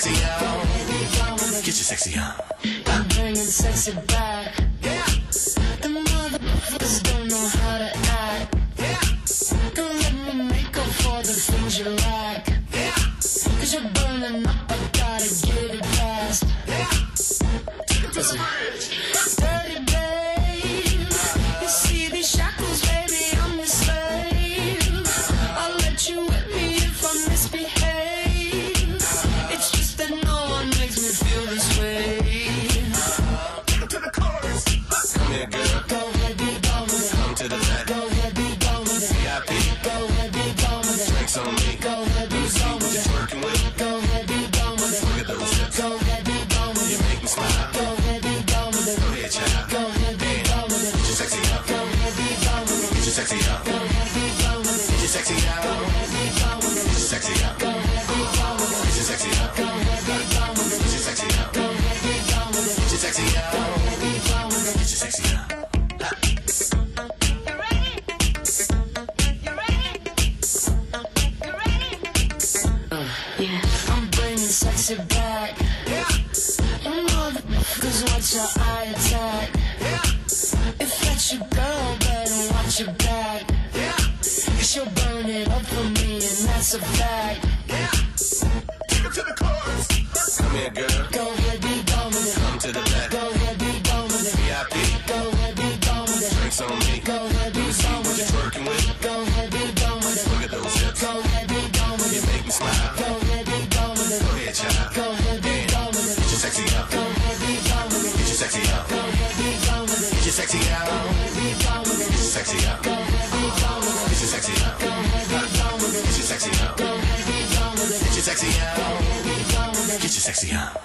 sexy on. Get your sexy on. I'm bringing sexy back. Yeah. The motherfuckers don't know how to act. Yeah. Don't let me make up for the things you lack. Yeah. 'Cause you're burning up, I gotta get it past. Yeah. Take it to the bridge. Dirty babe. You see these shackles, baby, I'm your slave. I'll let you whip me if I misbehave. It's just that no one makes me feel this way. Take it to the chorus. Come here, girl. Go ahead, be gone with it. Come to the back. Go ahead, be gone with it. VIP. Go ahead, be gone with it. Drinks on me. Go ahead, be gone with it. Go ahead, be gone with it. Look at those hips. Go ahead, be gone with it. You make me smile. Go ahead, be gone with it. Go ahead, child. Go ahead, be gone with it. Get your sexy out. Go ahead, be gone with it. Get your sexy out. Go ahead, be gone with it. Get your sexy out. Go ahead, be gone with it. Get your sexy out. Go ahead, be gone with it. Get your sexy out. Go ahead, be gone with it. Get your sexy out. Go ahead, be gone with it. Get your sexy out. Go ahead, be gone with it. Get your sexy out. You ready? You ready? You ready? Yeah. I'm bringing sexy back. Yeah. You know the fuckers watch your eye attack. Yeah. If that's your girl, better watch your back. Yeah. 'Cause you'll burn it up for me, and that's a fact. Yeah. Take it to the chorus. Come here, girl. Go ahead, be gone with it. Come to the back. Go ahead, be gone with it. VIP. Go ahead, be gone with it. Drinks on me. Go ahead, be gone with it. Twerking with it. Go ahead, be gone with it. Look at those hips. Go ahead, be gone with it. You make me smile. Go ahead, be gone with it. Go ahead, child. Go ahead, be gone with it. Get your sexy out. Go ahead, be gone with it. Get your sexy out. Go ahead, be gone with it. Get your sexy out. Go ahead, be gone with it. Get your sexy out. Go ahead, be gone with it. Get your sexy out. Go ahead, be gone with it. Get your sexy out. Go ahead, be gone with it. Get your sexy out. Go ahead, be gone with it. Get your sexy out.